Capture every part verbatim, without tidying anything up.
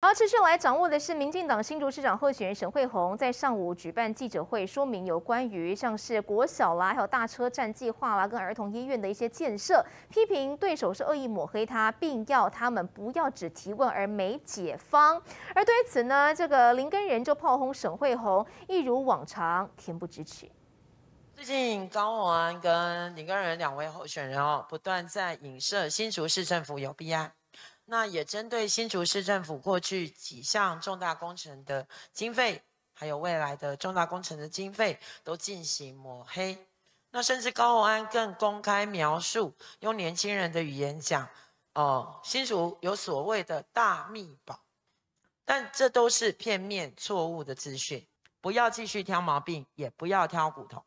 好，持续来掌握的是，民进党新竹市长候选人沈慧虹在上午举办记者会，说明有关于像是国小啦、还有大车站计划啦、跟儿童医院的一些建设，批评对手是恶意抹黑他，并要他们不要只提问而没解方。而对此呢，这个林根仁就炮轰沈慧虹，一如往常恬不知耻。 最近高虹安跟林根仁两位候选人哦，不断在影射新竹市政府有弊案，那也针对新竹市政府过去几项重大工程的经费，还有未来的重大工程的经费都进行抹黑。那甚至高虹安更公开描述，用年轻人的语言讲，哦、呃，新竹有所谓的大秘宝，但这都是片面错误的资讯，不要继续挑毛病，也不要挑骨头。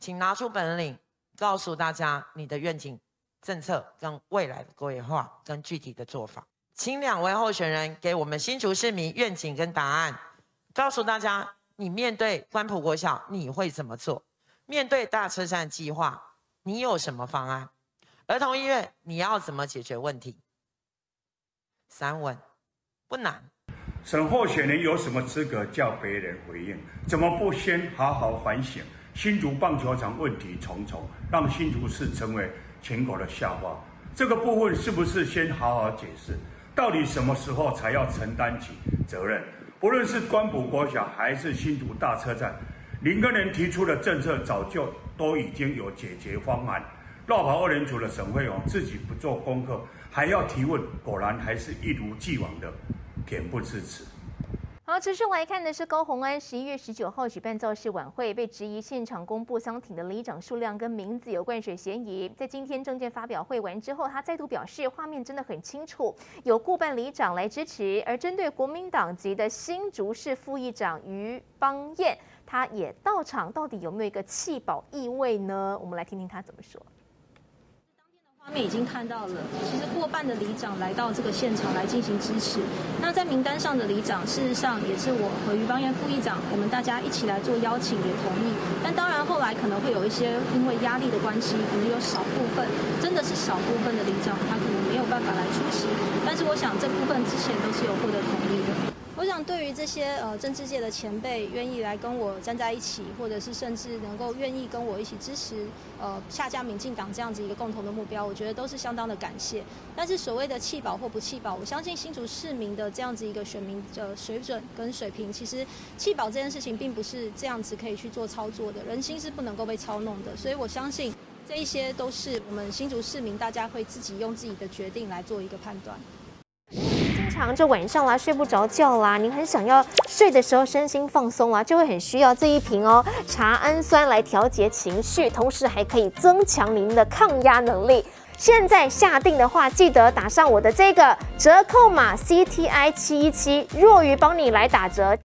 请拿出本领，告诉大家你的愿景、政策跟未来的规划跟具体的做法。请两位候选人给我们新竹市民愿景跟答案，告诉大家你面对关埔国小你会怎么做，面对大车站计划你有什么方案，儿童医院你要怎么解决问题？三问，不难。 沈候选人有什么资格叫别人回应？怎么不先好好反省？新竹棒球场问题重重，让新竹市成为全国的笑话。这个部分是不是先好好解释？到底什么时候才要承担起责任？不论是关埔国小还是新竹大车站，林根仁提出的政策早就都已经有解决方案。绕跑二人组的沈慧虹自己不做功课，还要提问，果然还是一如既往的。 恬不知耻。好，持续来看的是高虹安十一月十九号举办造势晚会，被质疑现场公布丧挺的里长数量跟名字有灌水嫌疑。在今天政见发表会完之后，他再度表示，画面真的很清楚，有过半里长来支持。而针对国民党籍的新竹市副议长于邦彦，他也到场，到底有没有一个弃保意味呢？我们来听听他怎么说。 他们已经看到了，其实过半的里长来到这个现场来进行支持。那在名单上的里长，事实上也是我和于邦彦副议长，我们大家一起来做邀请，也同意。但当然后来可能会有一些因为压力的关系，可能有少部分真的是少部分的里长，他可能没有办法来出席。但是我想这部分之前都是有获得同意的。 我想，对于这些呃政治界的前辈愿意来跟我站在一起，或者是甚至能够愿意跟我一起支持呃下架民进党这样子一个共同的目标，我觉得都是相当的感谢。但是所谓的弃保或不弃保，我相信新竹市民的这样子一个选民的水准跟水平，其实弃保这件事情并不是这样子可以去做操作的，人心是不能够被操弄的。所以我相信这一些都是我们新竹市民大家会自己用自己的决定来做一个判断。 经常就晚上啦，睡不着觉啦，您很想要睡的时候身心放松啦，就会很需要这一瓶哦茶氨酸来调节情绪，同时还可以增强您的抗压能力。现在下定的话，记得打上我的这个折扣码 C T I 七一七，若愚帮你来打折。